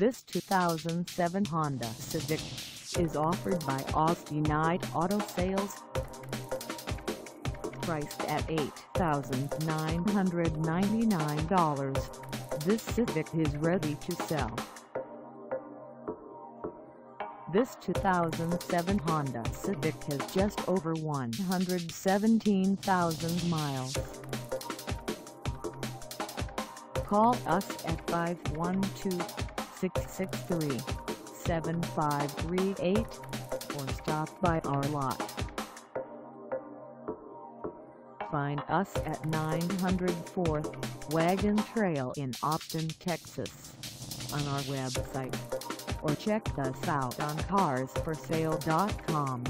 This 2007 Honda Civic is offered by Austinite Auto Sales. Priced at $8,999, this Civic is ready to sell. This 2007 Honda Civic has just over 117,000 miles. Call us at 512-663-7538 or stop by our lot. Find us at 904 Wagon Trail in Austin, Texas, on our website, or check us out on carsforsale.com.